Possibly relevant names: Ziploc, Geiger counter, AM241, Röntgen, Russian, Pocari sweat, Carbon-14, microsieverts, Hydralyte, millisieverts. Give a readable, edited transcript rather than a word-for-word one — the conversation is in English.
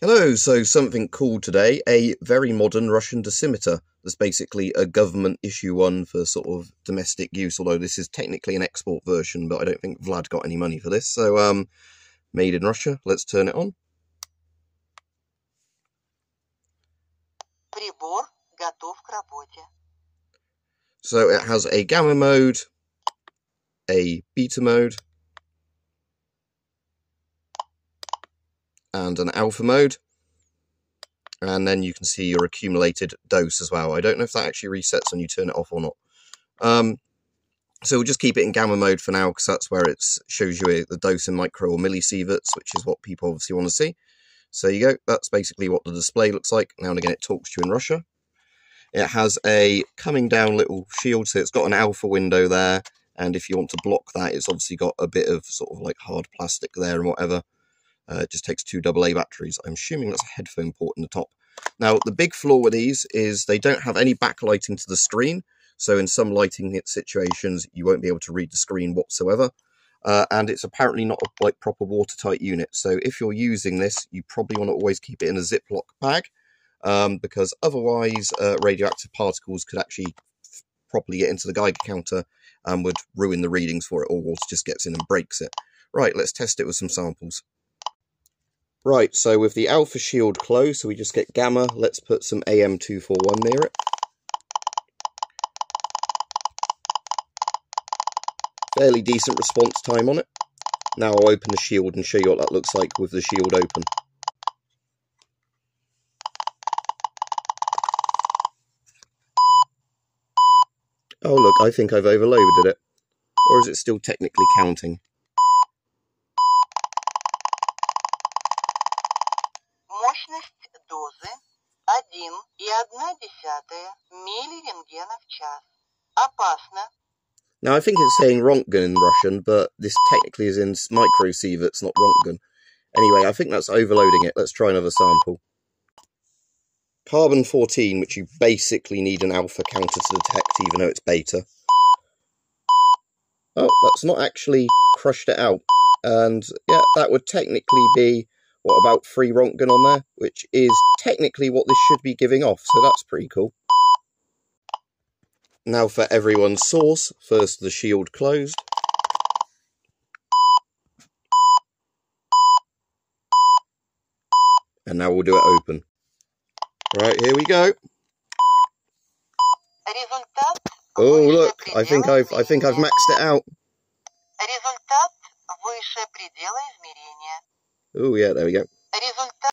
Hello, so something cool today, a very modern Russian decimeter. That's basically a government issue one for sort of domestic use, although this is technically an export version, but I don't think Vlad got any money for this. So made in Russia, let's turn it on. So it has a gamma mode, a beta mode, and an alpha mode, and then you can see your accumulated dose as well. I don't know if that actually resets when you turn it off or not. So we'll just keep it in gamma mode for now, because that's where it shows you the dose in micro or millisieverts, which is what people obviously want to see. So you go, that's basically what the display looks like. Now and again, it talks to you in Russia. It has a coming down little shield, so it's got an alpha window there, and if you want to block that, it's obviously got a bit of sort of like hard plastic there and whatever. It just takes two AA batteries. I'm assuming that's a headphone port in the top. Now, the big flaw with these is they don't have any backlighting to the screen. So in some lighting situations, you won't be able to read the screen whatsoever. And it's apparently not a proper watertight unit. So if you're using this, you probably want to always keep it in a Ziploc bag, because otherwise radioactive particles could actually properly get into the Geiger counter and would ruin the readings for it, or water just gets in and breaks it. Right, let's test it with some samples. Right, so with the alpha shield closed, so we just get gamma, let's put some AM241 near it. Fairly decent response time on it. Now I'll open the shield and show you what that looks like with the shield open. Oh look, I think I've overloaded it. Or is it still technically counting? Now I think it's saying Röntgen in Russian, but this technically is in microsieverts, not Röntgen. Anyway, I think that's overloading it. Let's try another sample. Carbon-14, which you basically need an alpha counter to detect, even though it's beta. Oh, that's not actually crushed it out. And yeah, that would technically be, what, about 3 Röntgen on there, which is technically what this should be giving off, so that's pretty cool. Now for everyone's source, first the shield closed. And now we'll do it open. Right, here we go. Oh look, I think I've maxed it out. Oh yeah, there we go.